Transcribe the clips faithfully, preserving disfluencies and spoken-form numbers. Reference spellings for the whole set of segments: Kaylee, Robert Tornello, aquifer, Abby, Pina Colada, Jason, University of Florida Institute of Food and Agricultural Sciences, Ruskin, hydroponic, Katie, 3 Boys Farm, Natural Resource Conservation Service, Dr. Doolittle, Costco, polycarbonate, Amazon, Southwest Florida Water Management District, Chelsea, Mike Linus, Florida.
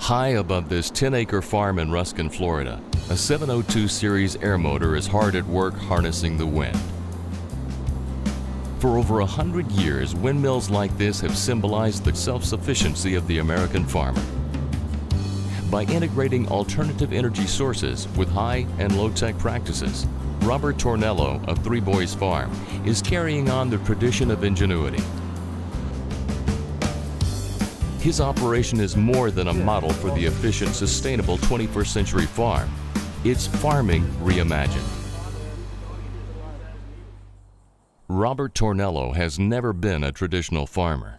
High above this ten acre farm in Ruskin, Florida, a seven oh two series air motor is hard at work harnessing the wind. For over a hundred years, windmills like this have symbolized the self-sufficiency of the American farmer. By integrating alternative energy sources with high and low-tech practices, Robert Tornello of three Boys Farm is carrying on the tradition of ingenuity. His operation is more than a model for the efficient, sustainable twenty-first century farm. It's farming reimagined. Robert Tornello has never been a traditional farmer.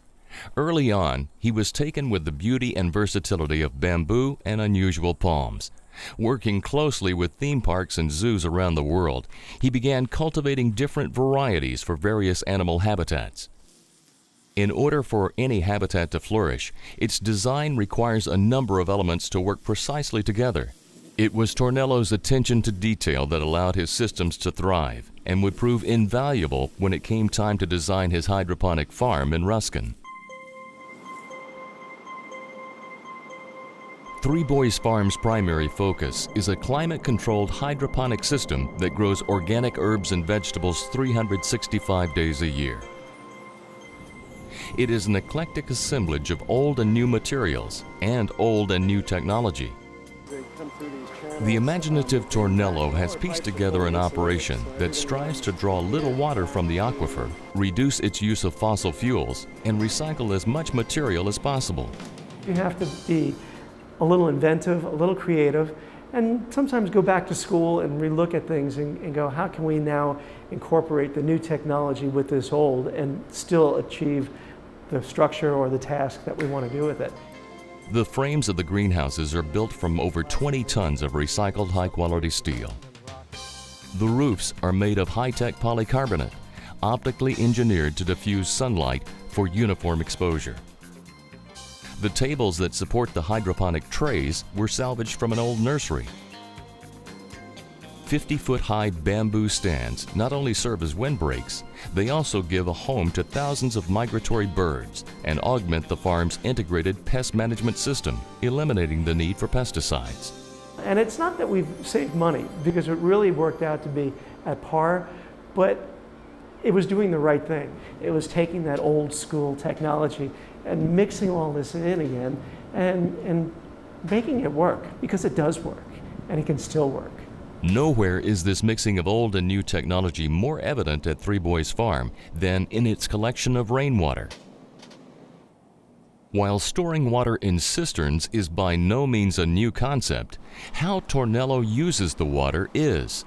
Early on, he was taken with the beauty and versatility of bamboo and unusual palms. Working closely with theme parks and zoos around the world, he began cultivating different varieties for various animal habitats. In order for any habitat to flourish, its design requires a number of elements to work precisely together. It was Tornello's attention to detail that allowed his systems to thrive and would prove invaluable when it came time to design his hydroponic farm in Ruskin. three Boys Farm's primary focus is a climate-controlled hydroponic system that grows organic herbs and vegetables three hundred sixty-five days a year. It is an eclectic assemblage of old and new materials and old and new technology. The imaginative Tornello has pieced together an operation that strives to draw little water from the aquifer, reduce its use of fossil fuels, and recycle as much material as possible. You have to be a little inventive, a little creative, and sometimes go back to school and relook at things and, and go, how can we now incorporate the new technology with this old and still achieve the structure or the task that we want to do with it? The frames of the greenhouses are built from over twenty tons of recycled high-quality steel. The roofs are made of high-tech polycarbonate, optically engineered to diffuse sunlight for uniform exposure. The tables that support the hydroponic trays were salvaged from an old nursery. fifty foot high bamboo stands not only serve as windbreaks, they also give a home to thousands of migratory birds and augment the farm's integrated pest management system, eliminating the need for pesticides. And it's not that we've saved money, because it really worked out to be at par, but it was doing the right thing. It was taking that old school technology and mixing all this in again and, and making it work, because it does work and it can still work. Nowhere is this mixing of old and new technology more evident at three Boys Farm than in its collection of rainwater. While storing water in cisterns is by no means a new concept, how Tornello uses the water is.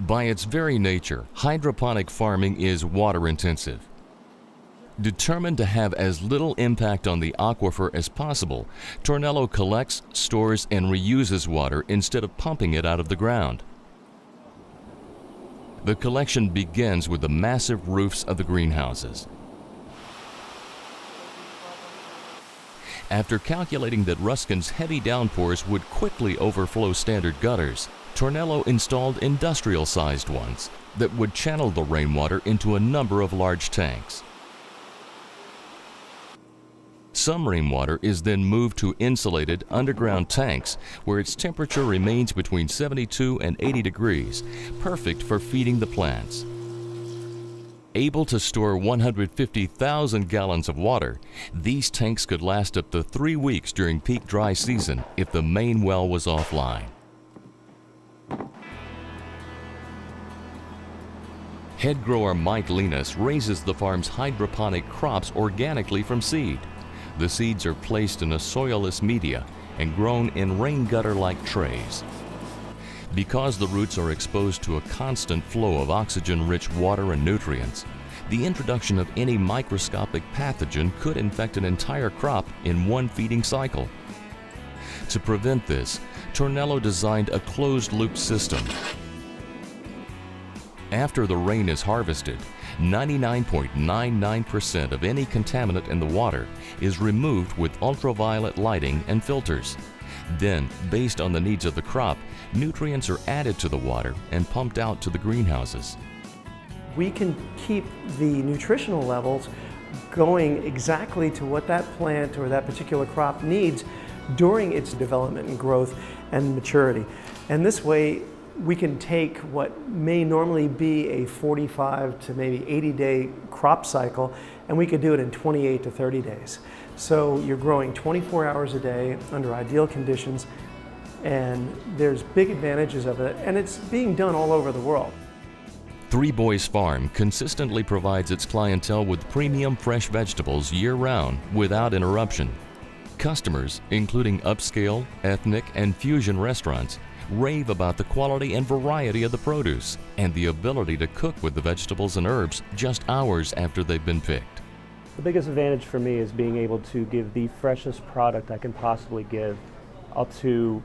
By its very nature, hydroponic farming is water intensive. Determined to have as little impact on the aquifer as possible, Tornello collects, stores, and reuses water instead of pumping it out of the ground. The collection begins with the massive roofs of the greenhouses. After calculating that Ruskin's heavy downpours would quickly overflow standard gutters, Tornello installed industrial-sized ones that would channel the rainwater into a number of large tanks. Some rainwater is then moved to insulated underground tanks where its temperature remains between seventy-two and eighty degrees, perfect for feeding the plants. Able to store one hundred fifty thousand gallons of water, these tanks could last up to three weeks during peak dry season if the main well was offline. Head grower Mike Linus raises the farm's hydroponic crops organically from seed. The seeds are placed in a soilless media and grown in rain gutter-like trays. Because the roots are exposed to a constant flow of oxygen-rich water and nutrients, the introduction of any microscopic pathogen could infect an entire crop in one feeding cycle. To prevent this, Tornello designed a closed-loop system. After the rain is harvested, ninety-nine point nine nine percent of any contaminant in the water is removed with ultraviolet lighting and filters. Then, based on the needs of the crop, nutrients are added to the water and pumped out to the greenhouses. We can keep the nutritional levels going exactly to what that plant or that particular crop needs during its development and growth and maturity. And this way, we can take what may normally be a forty-five to maybe eighty day crop cycle, and we could do it in twenty-eight to thirty days. So you're growing twenty-four hours a day under ideal conditions, and there's big advantages of it, and it's being done all over the world. three Boys Farm consistently provides its clientele with premium fresh vegetables year-round without interruption. Customers, including upscale, ethnic, and fusion restaurants, rave about the quality and variety of the produce and the ability to cook with the vegetables and herbs just hours after they've been picked. The biggest advantage for me is being able to give the freshest product I can possibly give up to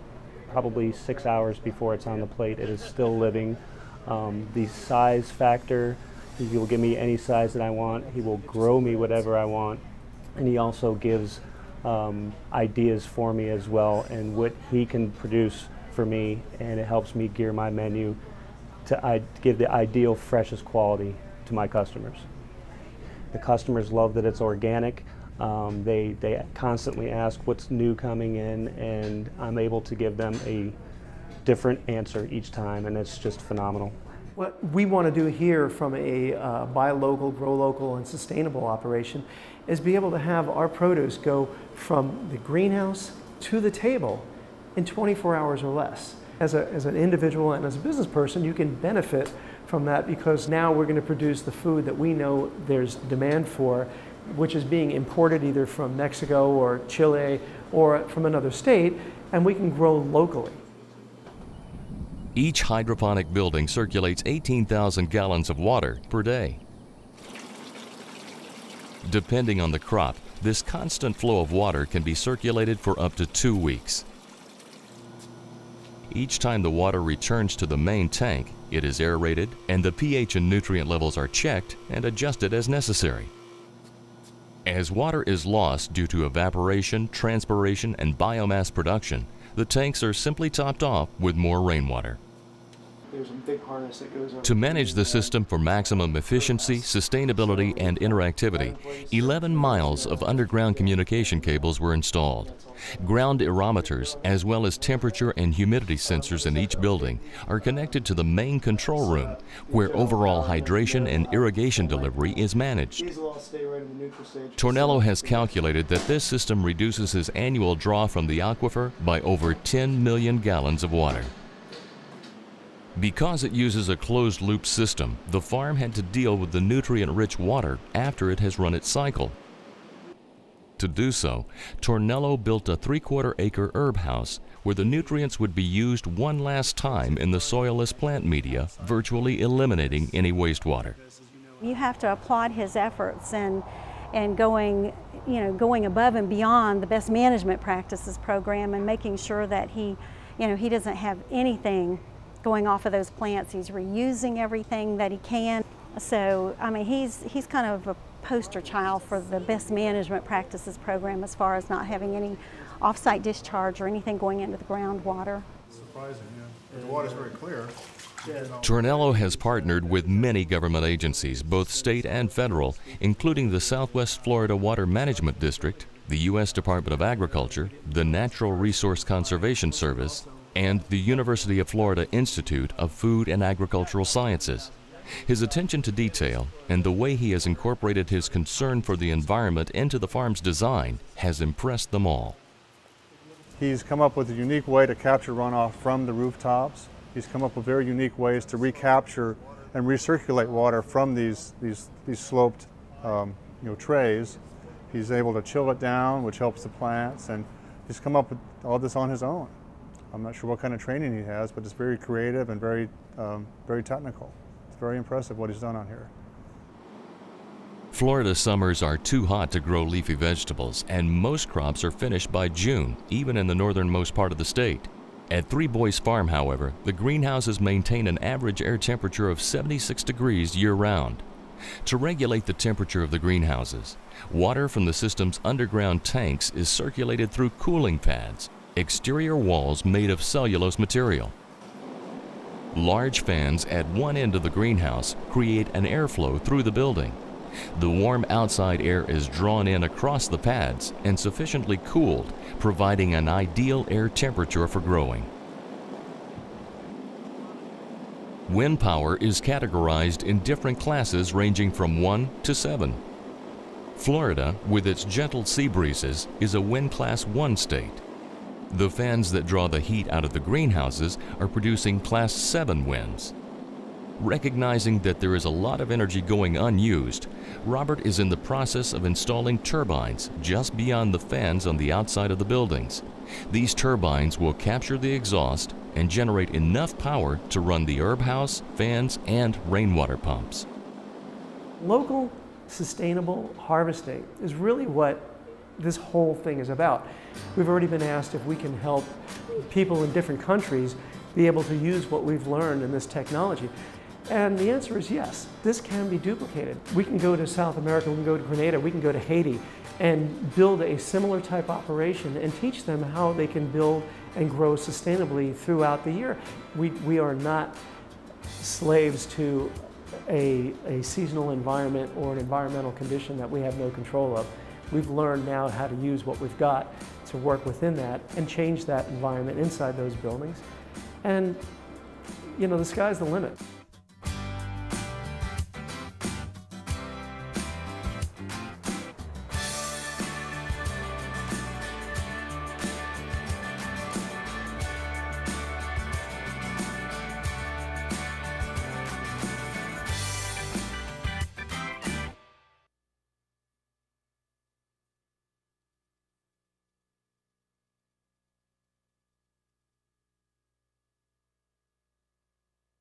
probably six hours before it's on the plate. It is still living. Um, the size factor, he will give me any size that I want, he will grow me whatever I want, and he also gives um, ideas for me as well and what he can produce for me, and it helps me gear my menu to I give the ideal freshest quality to my customers. The customers love that it's organic. Um, they, they constantly ask what's new coming in, and I'm able to give them a different answer each time, and it's just phenomenal. What we want to do here from a uh, buy local, grow local, and sustainable operation is be able to have our produce go from the greenhouse to the table in twenty-four hours or less. As, a, as an individual and as a business person, you can benefit from that, because now we're going to produce the food that we know there's demand for, which is being imported either from Mexico or Chile or from another state, and we can grow locally. Each hydroponic building circulates eighteen thousand gallons of water per day. Depending on the crop, this constant flow of water can be circulated for up to two weeks. Each time the water returns to the main tank, it is aerated, and the pH and nutrient levels are checked and adjusted as necessary. As water is lost due to evaporation, transpiration, and biomass production, the tanks are simply topped off with more rainwater. There's a big harness that goes on. To manage the system for maximum efficiency, sustainability, and interactivity, eleven miles of underground communication cables were installed. Ground aerometers, as well as temperature and humidity sensors in each building, are connected to the main control room, where overall hydration and irrigation delivery is managed. Tornello has calculated that this system reduces his annual draw from the aquifer by over ten million gallons of water. Because it uses a closed-loop system, the farm had to deal with the nutrient-rich water after it has run its cycle. To do so, Tornello built a three-quarter acre herb house where the nutrients would be used one last time in the soilless plant media, virtually eliminating any wastewater. You have to applaud his efforts and, and going, you know, going above and beyond the best management practices program and making sure that he, you know, he doesn't have anything going off of those plants. He's reusing everything that he can. So, I mean, he's, he's kind of a poster child for the best management practices program as far as not having any off-site discharge or anything going into the groundwater. Surprising, yeah. But the water's very clear. Yeah. Tornello has partnered with many government agencies, both state and federal, including the Southwest Florida Water Management District, the U S Department of Agriculture, the Natural Resource Conservation Service, and the University of Florida Institute of Food and Agricultural Sciences. His attention to detail and the way he has incorporated his concern for the environment into the farm's design has impressed them all. He's come up with a unique way to capture runoff from the rooftops. He's come up with very unique ways to recapture and recirculate water from these, these, these sloped um, you know, trays. He's able to chill it down, which helps the plants, and he's come up with all this on his own. I'm not sure what kind of training he has, but it's very creative and very, um, very technical. It's very impressive what he's done on here. Florida summers are too hot to grow leafy vegetables, and most crops are finished by June, even in the northernmost part of the state. At three Boys Farm, however, the greenhouses maintain an average air temperature of seventy-six degrees year-round. To regulate the temperature of the greenhouses, water from the system's underground tanks is circulated through cooling pads, exterior walls made of cellulose material. Large fans at one end of the greenhouse create an airflow through the building. The warm outside air is drawn in across the pads and sufficiently cooled, providing an ideal air temperature for growing. Wind power is categorized in different classes ranging from one to seven. Florida, with its gentle sea breezes, is a wind class one state. The fans that draw the heat out of the greenhouses are producing class seven winds. Recognizing that there is a lot of energy going unused, Robert is in the process of installing turbines just beyond the fans on the outside of the buildings. These turbines will capture the exhaust and generate enough power to run the herb house, fans, and rainwater pumps. Local sustainable harvesting is really what this whole thing is about. We've already been asked if we can help people in different countries be able to use what we've learned in this technology. And the answer is yes, this can be duplicated. We can go to South America, we can go to Grenada, we can go to Haiti and build a similar type operation and teach them how they can build and grow sustainably throughout the year. We, we are not slaves to a, a seasonal environment or an environmental condition that we have no control of. We've learned now how to use what we've got to work within that and change that environment inside those buildings. And, you know, the sky's the limit.